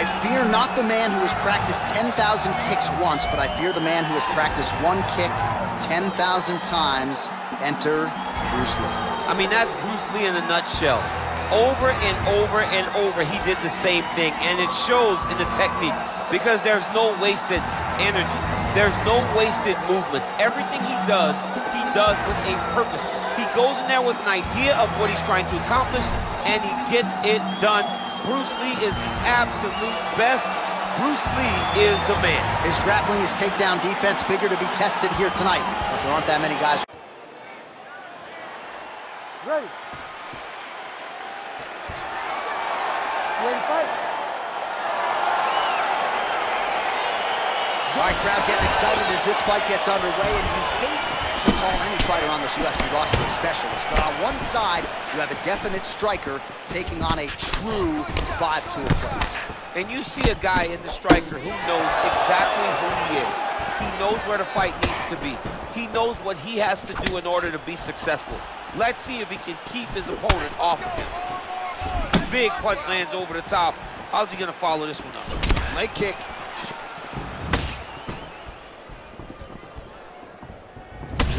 I fear not the man who has practiced 10,000 kicks once, but I fear the man who has practiced one kick 10,000 times. Enter Bruce Lee. I mean, that's Bruce Lee in a nutshell. Over and over and over, he did the same thing, and it shows in the technique because there's no wasted energy. There's no wasted movements. Everything he does with a purpose. He goes in there with an idea of what he's trying to accomplish, and he gets it done. Bruce Lee is the absolute best. Bruce Lee is the man. His grappling, his takedown defense figure to be tested here tonight, but there aren't that many guys. Ready. Ready to fight. All right, crowd getting excited as this fight gets underway, and you hate to call any fighter on this UFC roster a specialist, but on one side, you have a definite striker taking on a true 5-tool player. And you see a guy in the striker who knows exactly who he is. He knows where the fight needs to be. He knows what he has to do in order to be successful. Let's see if he can keep his opponent off of him. Big punch lands over the top. How's he gonna follow this one up? Leg kick.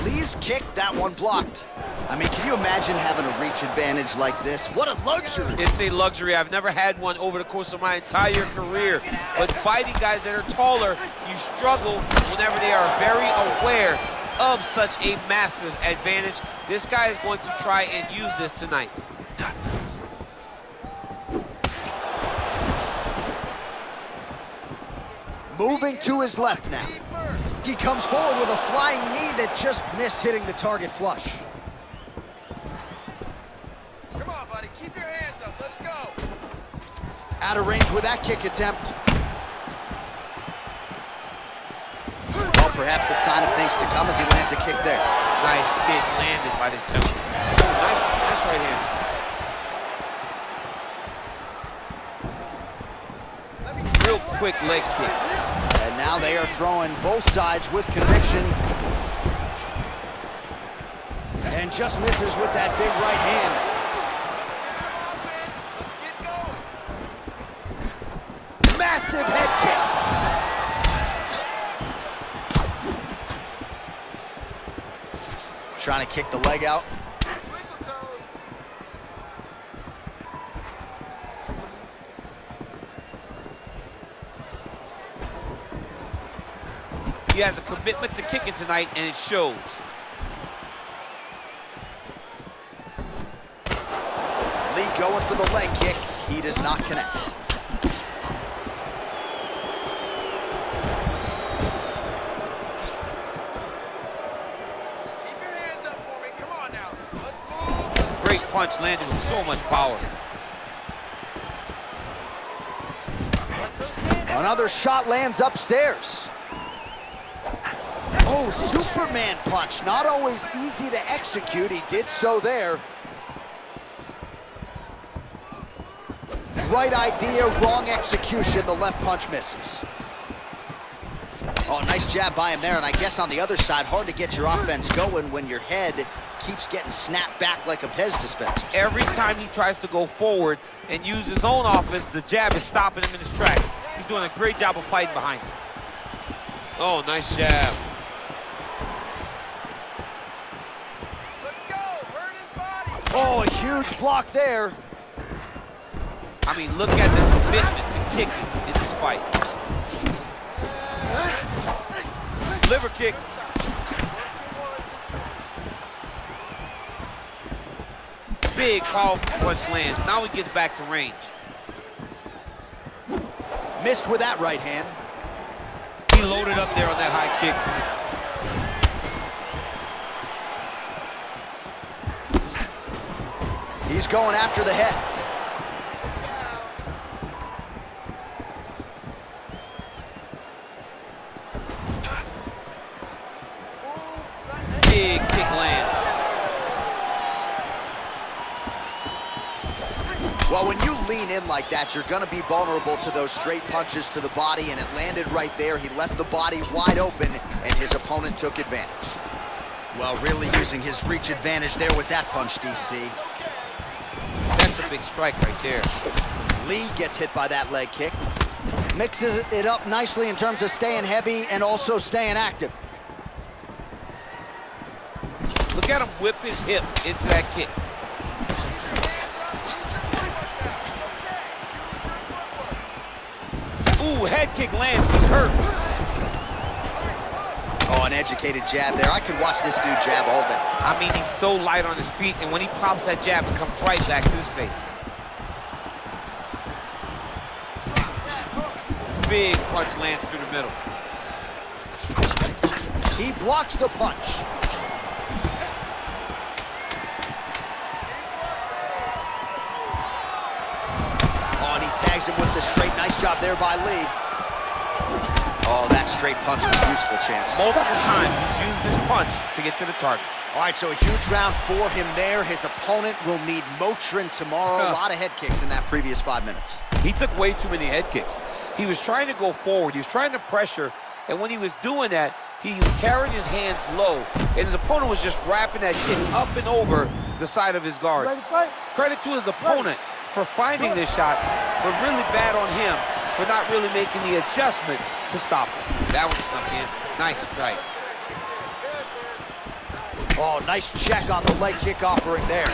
Lee's kick, that one blocked. I mean, can you imagine having a reach advantage like this? What a luxury. It's a luxury. I've never had one over the course of my entire career. But fighting guys that are taller, you struggle whenever they are very aware of such a massive advantage. This guy is going to try and use this tonight. Moving to his left now. He comes forward with a flying knee that just missed hitting the target flush. Come on, buddy. Keep your hands up. Let's go. Out of range with that kick attempt. Well, perhaps a sign of things to come as he lands a kick there. Nice kick landed by this gentleman. Nice right hand. Real quick leg kick. And now they are throwing both sides with conviction. And just misses with that big right hand. Let's get some offense. Let's get going. Massive head kick. Trying to kick the leg out. He has a commitment to kicking tonight, and it shows. Lee going for the leg kick. He does not connect. Keep your hands up for me. Come on now. Let's go. Great punch landed with so much power. Another shot lands upstairs. Oh, Superman punch. Not always easy to execute. He did so there. Right idea, wrong execution. The left punch misses. Oh, nice jab by him there. And I guess on the other side, hard to get your offense going when your head keeps getting snapped back like a Pez dispenser. Every time he tries to go forward and use his own offense, the jab is stopping him in his tracks. He's doing a great job of fighting behind him. Oh, nice jab. Oh, a huge block there. I mean, look at the commitment to kicking in this fight. Liver kick. Big, powerful punch lands. Now we get back to range. Missed with that right hand. He loaded up there on that high kick. He's going after the head. Big kick lands. Well, when you lean in like that, you're going to be vulnerable to those straight punches to the body, and it landed right there. He left the body wide open, and his opponent took advantage. Well, really using his reach advantage there with that punch, DC. Big strike right there. Lee gets hit by that leg kick. Mixes it up nicely in terms of staying heavy and also staying active. Look at him whip his hip into that kick. Ooh, head kick lands, he's hurt. Oh, an educated jab there. I could watch this dude jab all day. I mean, he's so light on his feet, and when he pops that jab, it comes right back to his face. Big punch lands through the middle. He blocks the punch. Tags him with the straight. Nice job there by Lee. Oh, that straight punch was useful, champ. Multiple times he's used this punch to get to the target. All right, so a huge round for him there. His opponent will need Motrin tomorrow. A lot of head kicks in that previous 5 minutes. He took way too many head kicks. He was trying to go forward. He was trying to pressure. And when he was doing that, he was carrying his hands low. And his opponent was just wrapping that kick up and over the side of his guard. Credit to his opponent for finding this shot, but really bad on him for not really making the adjustment to stop him. That one snuck in. Nice strike. Oh, nice check on the leg kick offering there.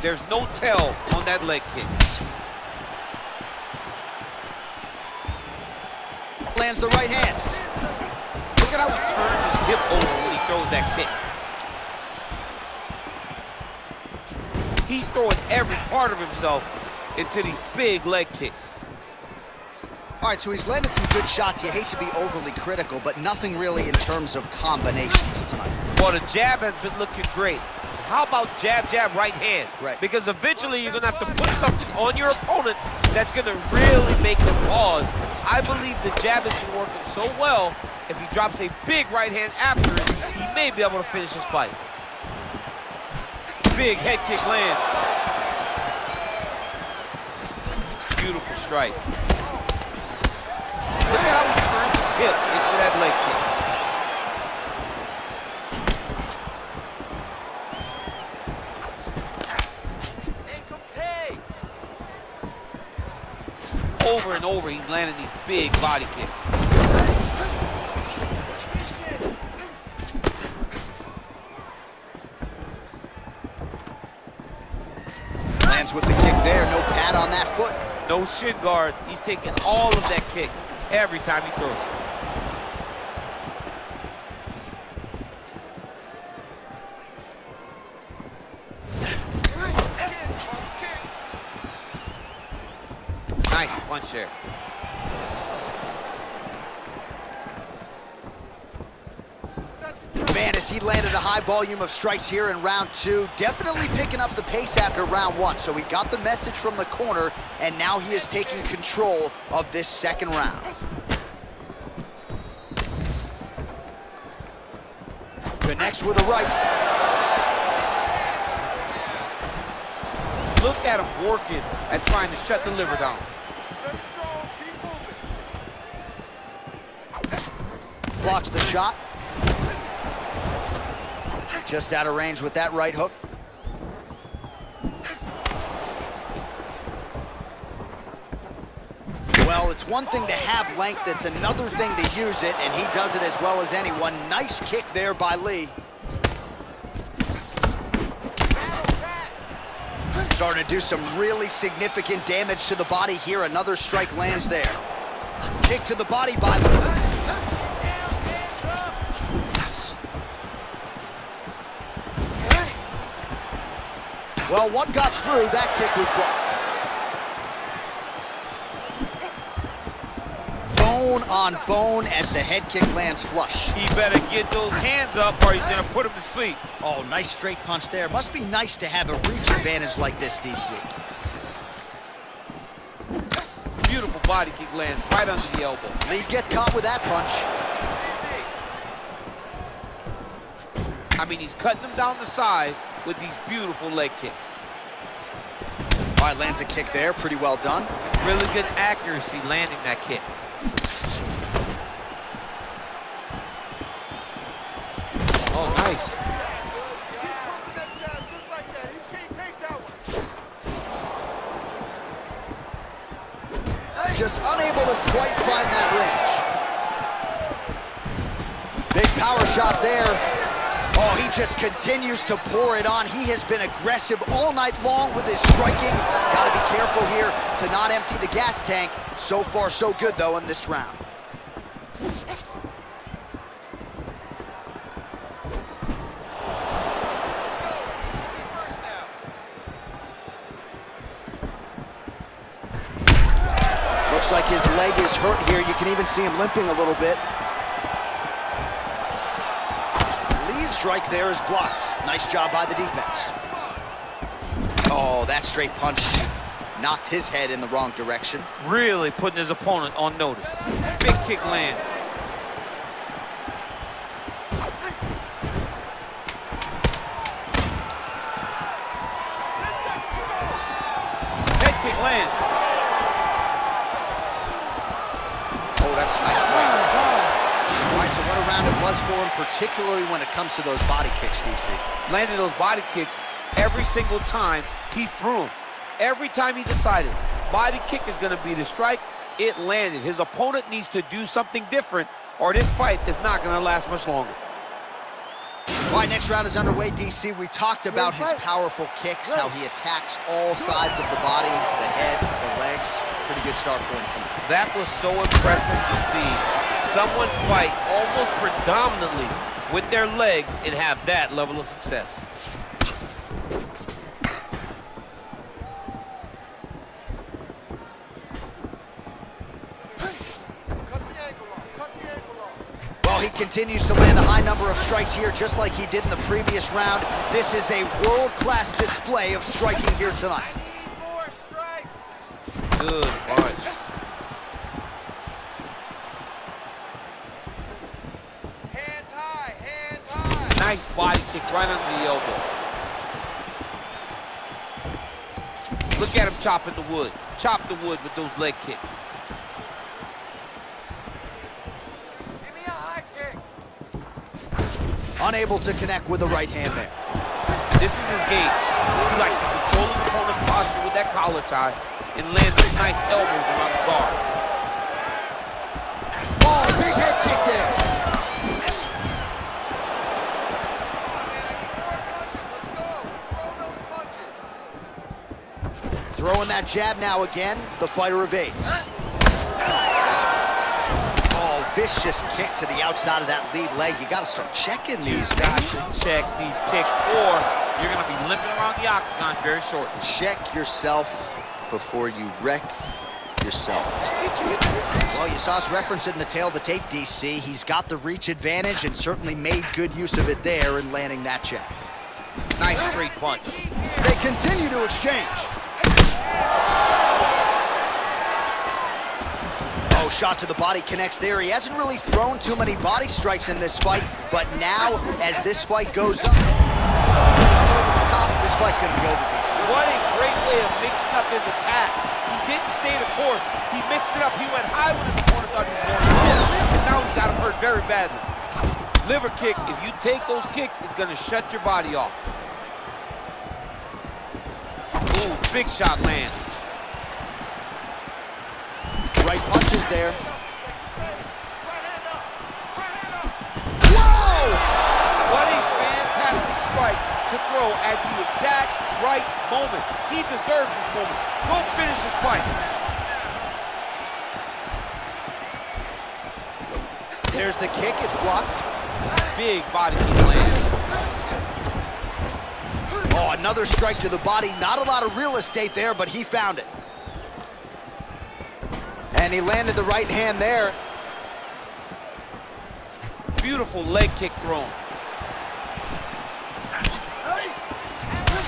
There's no tell on that leg kick. Lands the right hand. Look at how he turns his hip over when he throws that kick. He's throwing every part of himself into these big leg kicks. All right, so he's landed some good shots. You hate to be overly critical, but nothing really in terms of combinations tonight. Well, the jab has been looking great. How about jab, jab, right hand? Right. Because eventually you're going to have to put something on your opponent that's going to really make him pause. I believe the jab has been working so well, if he drops a big right hand after it, he may be able to finish his fight. Big head kick lands. Beautiful strike. Look at how he turns his hip into that leg kick. Over and over, he's landing these big body kicks. Lands with the kick there, no pad on that foot. No shin guard, he's taking all of that kick every time he throws it. Nice punch there. Man, as he landed a high volume of strikes here in round two, definitely picking up the pace after round one. So he got the message from the corner, and now he is taking control of this second round. Connects with a right. Look at him working at trying to shut the liver down. Blocks the shot. Just out of range with that right hook. Well, it's one thing to have length, it's another thing to use it, and he does it as well as anyone. Nice kick there by Lee. Starting to do some really significant damage to the body here. Another strike lands there. Kick to the body by Lee. Well, one got through, that kick was blocked. Bone on bone as the head kick lands flush. He better get those hands up or he's gonna put him to sleep. Oh, nice straight punch there. Must be nice to have a reach advantage like this, DC. Beautiful body kick lands right under the elbow. Lee gets caught with that punch. I mean, he's cutting him down to size with these beautiful leg kicks. All right, lands a kick there, pretty well done. Really good accuracy landing that kick. Oh, nice. Just unable to quite find that range. Big power shot there. Oh, he just continues to pour it on. He has been aggressive all night long with his striking. Gotta be careful here to not empty the gas tank. So far, so good, though, in this round. Like his leg is hurt here. You can even see him limping a little bit. Lee's strike there is blocked. Nice job by the defense. Oh, that straight punch knocked his head in the wrong direction. Really putting his opponent on notice. Big kick lands. Head kick lands. That's a nice point. All right, so what a round it was for him, particularly when it comes to those body kicks, DC. Landed those body kicks every single time he threw them. Every time he decided body kick is going to be the strike, it landed. His opponent needs to do something different, or this fight is not going to last much longer. All right, next round is underway, DC. We talked about his powerful kicks, how he attacks all sides of the body, the head, the legs. Pretty good start for him tonight. That was so impressive to see. Someone fight almost predominantly with their legs and have that level of success. He continues to land a high number of strikes here, just like he did in the previous round. This is a world-class display of striking here tonight. I need more strikes. Good punch. Hands high, hands high. Nice body kick right under the elbow. Look at him chopping the wood. Chop the wood with those leg kicks. Unable to connect with the right hand there. This is his game. He likes to control his opponent's posture with that collar tie and land those nice elbows around the guard. Oh, big head kick there. Throwing that jab now again, the fighter evades. Vicious kick to the outside of that lead leg. You got to start checking these guys. Check these kicks, or you're going to be limping around the octagon very shortly. Check yourself before you wreck yourself. Well, you saw us reference it in the tail of the tape, DC. He's got the reach advantage and certainly made good use of it there in landing that jab. Nice straight punch. They continue to exchange. Shot to the body connects there. He hasn't really thrown too many body strikes in this fight, but now, as this fight goes up, over the top, this fight's going to be over. What a great way of mixing up his attack. He didn't stay the course. He mixed it up. He went high when his opponent thought he was going low, and now he's got him hurt very badly. Liver kick. If you take those kicks, it's going to shut your body off. Ooh, big shot lands. Right punches there. Whoa! What a fantastic strike to throw at the exact right moment. He deserves this moment. We'll finish this fight. There's the kick. It's blocked. Big body kick lands. Oh, another strike to the body. Not a lot of real estate there, but he found it. And he landed the right hand there. Beautiful leg kick thrown.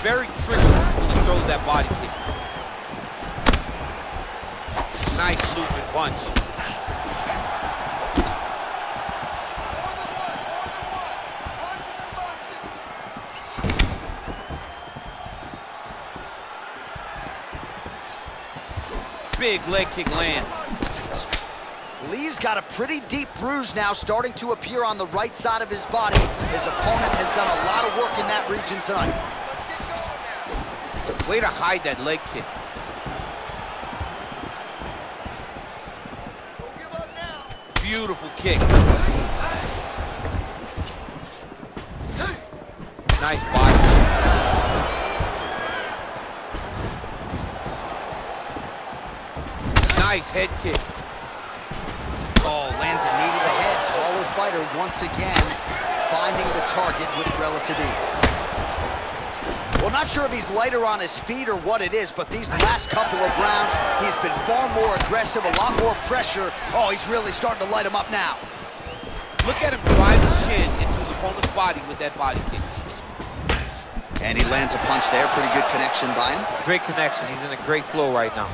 Very tricky when he throws that body kick. Nice looping punch. More than one, more than one. Punches and bunches. Big leg kick lands. Lee's got a pretty deep bruise now starting to appear on the right side of his body. His opponent has done a lot of work in that region tonight. Way to hide that leg kick. Don't give up now. Beautiful kick. Nice body. Nice head kick. Oh, lands a knee to the head. Taller fighter once again finding the target with relative ease. Well, not sure if he's lighter on his feet or what it is, but these last couple of rounds, he's been far more aggressive, a lot more pressure. Oh, he's really starting to light him up now. Look at him drive his shin into his opponent's body with that body kick. And he lands a punch there. Pretty good connection by him. Great connection. He's in a great flow right now.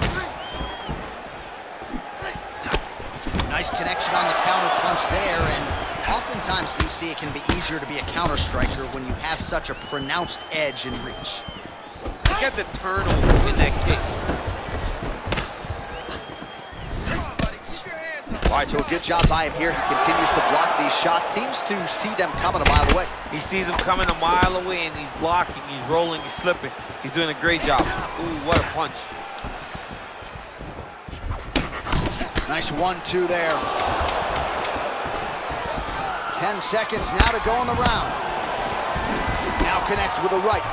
Nice connection on the counter punch there. And oftentimes, DC, it can be easier to be a counter striker when you have such a pronounced edge in reach. Look at the turnover in that kick. Come on, buddy. Keep your hands up. All right, so a good job by him here. He continues to block these shots. Seems to see them coming a mile away. He sees them coming a mile away, and he's blocking, he's rolling, he's slipping. He's doing a great job. Ooh, what a punch. Nice 1-2 there. 10 seconds now to go in the round. Now connects with a right.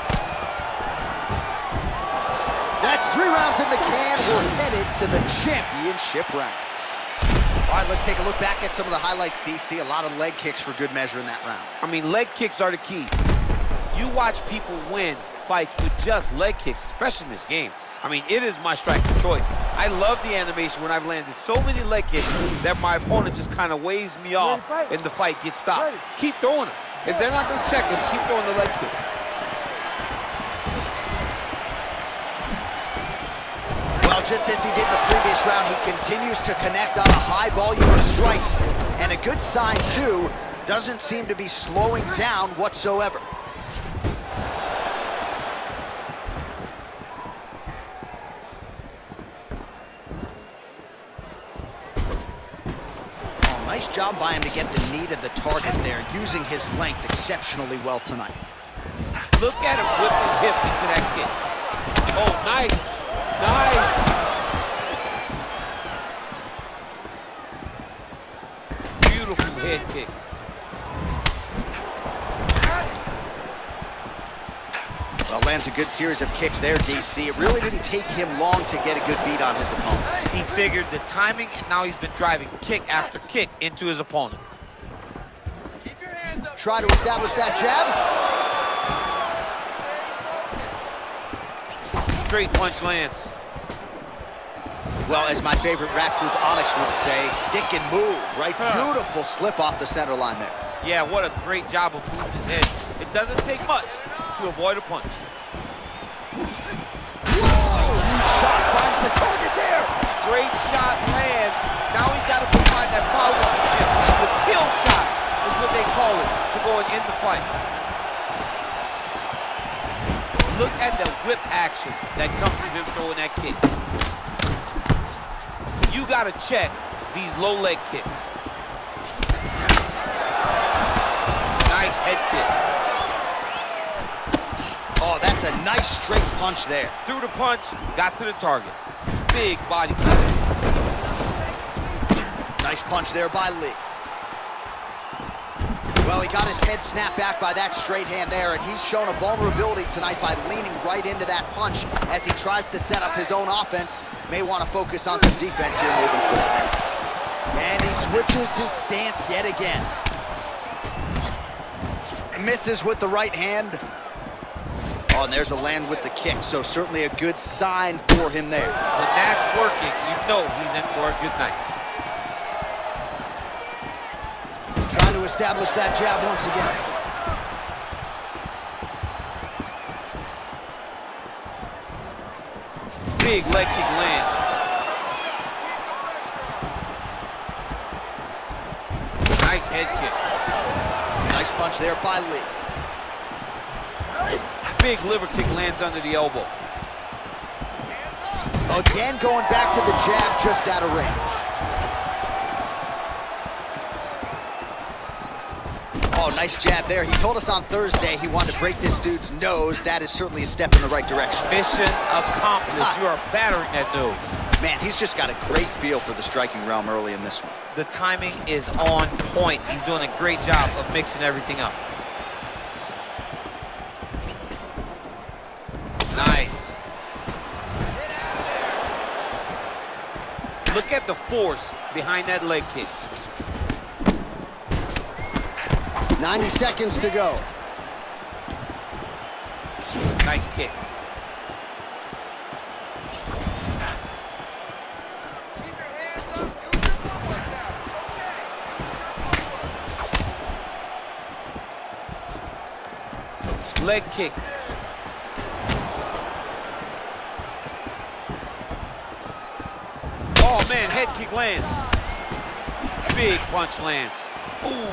That's 3 rounds in the can. We're headed to the championship rounds. All right, let's take a look back at some of the highlights, DC. A lot of leg kicks for good measure in that round. I mean, leg kicks are the key. You watch people win fights with just leg kicks, especially in this game. I mean, it is my strike of choice. I love the animation when I've landed so many leg kicks that my opponent just kind of waves me off and the fight gets stopped. Keep throwing them. If they're not going to check him, keep throwing the leg kick. Well, just as he did in the previous round, he continues to connect on a high volume of strikes. And a good sign, too, doesn't seem to be slowing down whatsoever. Oh, nice job by him to get the knee to the target there, using his length exceptionally well tonight. Look at him whip his hip into that kick. Oh, nice. Nice. Beautiful head kick. Well, lands a good series of kicks there, DC. It really didn't take him long to get a good beat on his opponent. He figured the timing, and now he's been driving kick after kick into his opponent. Keep your hands up. Try to establish that jab. Straight punch lands. Well, as my favorite rap group Onyx would say, stick and move, right? Beautiful slip off the center line there. Yeah, what a great job of moving his head. It doesn't take much to avoid a punch. Whoa, huge shot finds the target there. Great shot lands. Now he's got to provide that follow-up. The kill shot is what they call it to go and end the fight. Look at the whip action that comes from him throwing that kick. You gotta check these low leg kicks. Nice head kick. Oh, that's a nice straight punch there. Threw the punch, got to the target. Big body kick. Nice punch there by Lee. Well, he got his head snapped back by that straight hand there, and he's shown a vulnerability tonight by leaning right into that punch as he tries to set up his own offense. May want to focus on some defense here moving forward. And he switches his stance yet again. Misses with the right hand. Oh, and there's a land with the kick, so certainly a good sign for him there. When that's working, you know he's in for a good night. To establish that jab once again. Big leg kick lands. Nice head kick. Nice punch there by Lee. Big liver kick lands under the elbow. Again going back to the jab just out of range. Oh, nice jab there. He told us on Thursday he wanted to break this dude's nose. That is certainly a step in the right direction. Mission accomplished. You are battering that dude. Man, he's just got a great feel for the striking realm early in this one. The timing is on point. He's doing a great job of mixing everything up. Look at the force behind that leg kick. 90 seconds to go. Nice kick. Keep your hands up. Use your power now. It's okay. Use your power. Leg kick. Oh, man, head kick lands. Big punch lands. Ooh.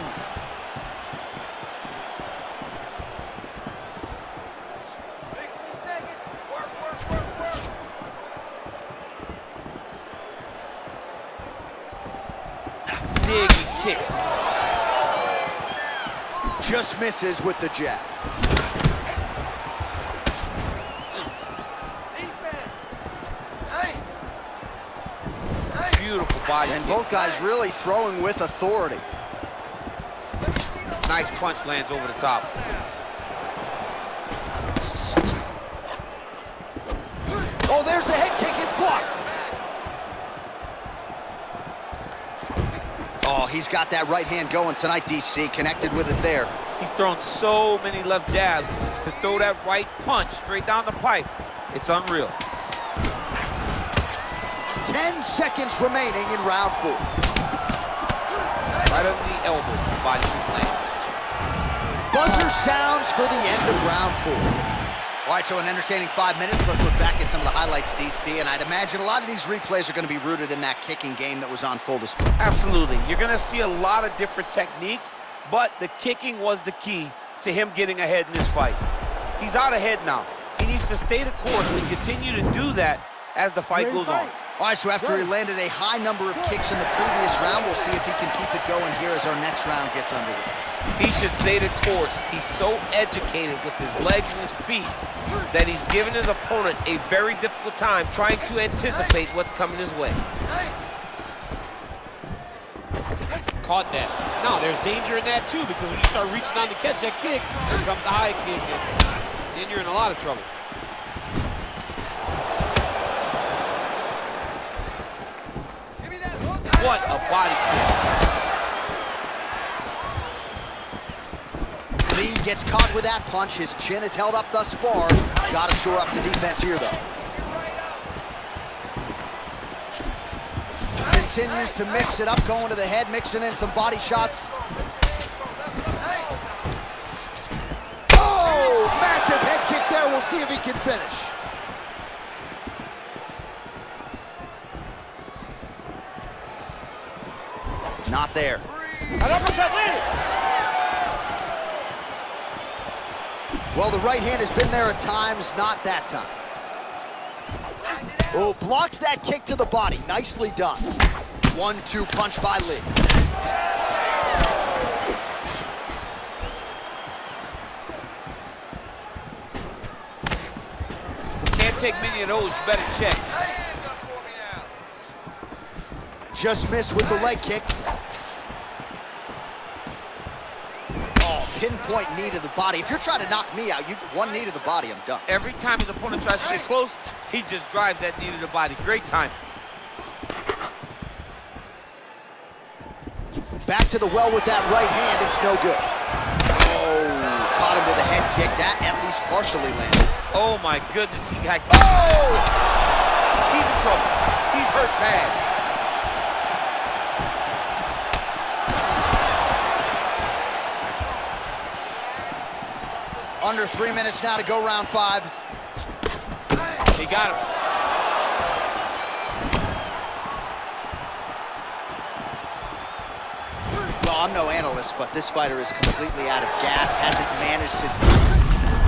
60 seconds. Work, work, work, work. Big kick. Just misses with the jab. And both guys really throwing with authority. Nice punch lands over the top. Oh, there's the head kick. It's blocked. Oh, he's got that right hand going tonight, DC. Connected with it there. He's thrown so many left jabs. To throw that right punch straight down the pipe, it's unreal. 10 seconds remaining in round 4. Right on the elbow by the Plan. Buzzer sounds for the end of round 4. All right, so an entertaining 5 minutes. Let's look back at some of the highlights, DC, and I'd imagine a lot of these replays are going to be rooted in that kicking game that was on full display. Absolutely. You're going to see a lot of different techniques, but the kicking was the key to him getting ahead in this fight. He's out ahead now. He needs to stay the course and continue to do that as the fight goes on. All right, so after he landed a high number of kicks in the previous round, we'll see if he can keep it going here as our next round gets underway. He should stay the course. He's so educated with his legs and his feet that he's given his opponent a very difficult time trying to anticipate what's coming his way. Caught that. Now, there's danger in that, too, because when you start reaching on to catch that kick, here comes the high kick, and then you're in a lot of trouble. What a body kick. Lee gets caught with that punch. His chin is held up thus far. Got to shore up the defense here, though. Continues to mix it up, going to the head, mixing in some body shots. Oh, massive head kick there. We'll see if he can finish. Not there. Well, the right hand has been there at times, not that time. Oh, blocks that kick to the body. Nicely done. 1-2 punch by Lee. Can't take many of those. You better check. Just missed with the leg kick. Pinpoint knee to the body. If you're trying to knock me out, you one knee to the body, I'm done. Every time his opponent tries to get close, he just drives that knee to the body. Great time. Back to the well with that right hand. It's no good. Oh, caught him with a head kick. That at least partially landed. Oh, my goodness. He got... Oh! He's in trouble. He's hurt bad. Under 3 minutes now to go round 5. He got him. Well, I'm no analyst, but this fighter is completely out of gas, hasn't managed his...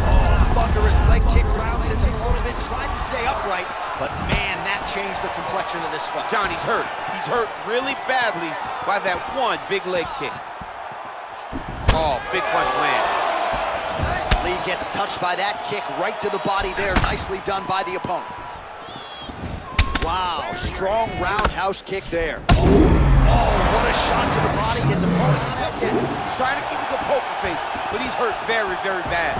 Oh, thunderous leg kick rounds his opponent, tried to stay upright, but man, that changed the complexion of this fight. Johnny's hurt. He's hurt really badly by that one big leg kick. Oh, big big punch land. Lee gets touched by that kick right to the body there. Nicely done by the opponent. Wow, strong roundhouse kick there. Oh, what a shot to the body. His opponent has given. He's trying to keep a good poker face, but he's hurt very, very bad.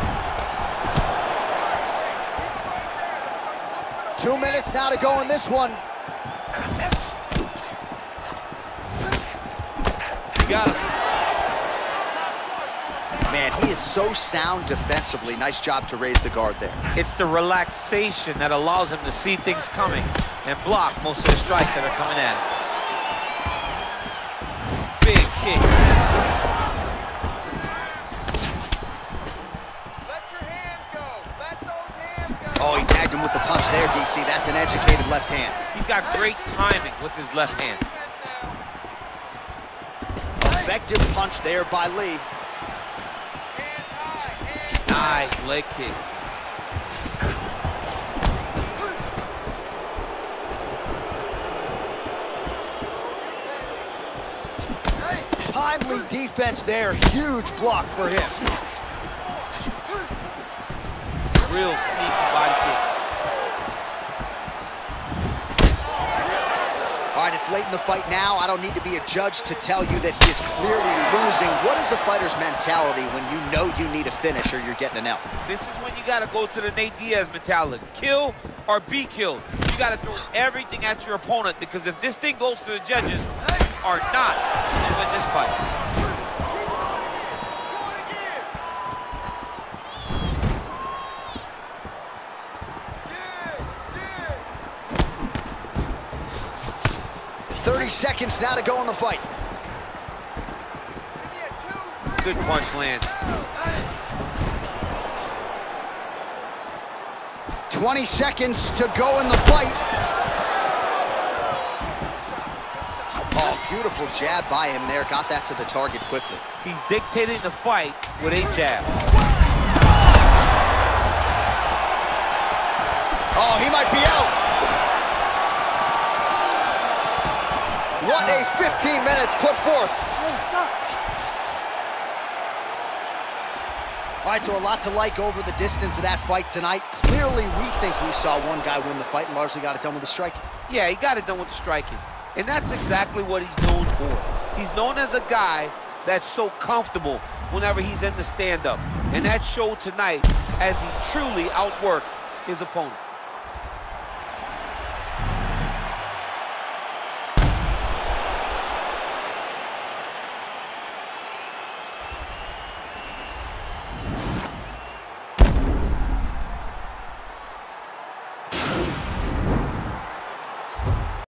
2 minutes now to go in this one. You got him. Man, he is so sound defensively. Nice job to raise the guard there. It's the relaxation that allows him to see things coming and block most of the strikes that are coming at him. Big kick. Let your hands go. Let those hands go. Oh, he tagged him with the punch there, DC. That's an educated left hand. He's got great timing with his left hand. Effective punch there by Lee. Nice leg kick. Timely defense there. Huge block for him. Real sneaky body kick. All right, it's late in the fight now. I don't need to be a judge to tell you that he is clearly losing. What is a fighter's mentality when you know you need a finish or you're getting an L? This is when you got to go to the Nate Diaz mentality. Kill or be killed. You got to throw everything at your opponent, because if this thing goes to the judges, or not, you win this fight. Good. 30 seconds now to go in the fight. Good punch lands. 20 seconds to go in the fight. Beautiful jab by him there. Got that to the target quickly. He's dictating the fight with a jab. Oh, he might be out. What a 15 minutes put forth. All right, so a lot to like over the distance of that fight tonight. Clearly, we think we saw one guy win the fight and largely got it done with the striking. Yeah, he got it done with the striking. And that's exactly what he's known for. He's known as a guy that's so comfortable whenever he's in the stand-up. And that showed tonight as he truly outworked his opponent.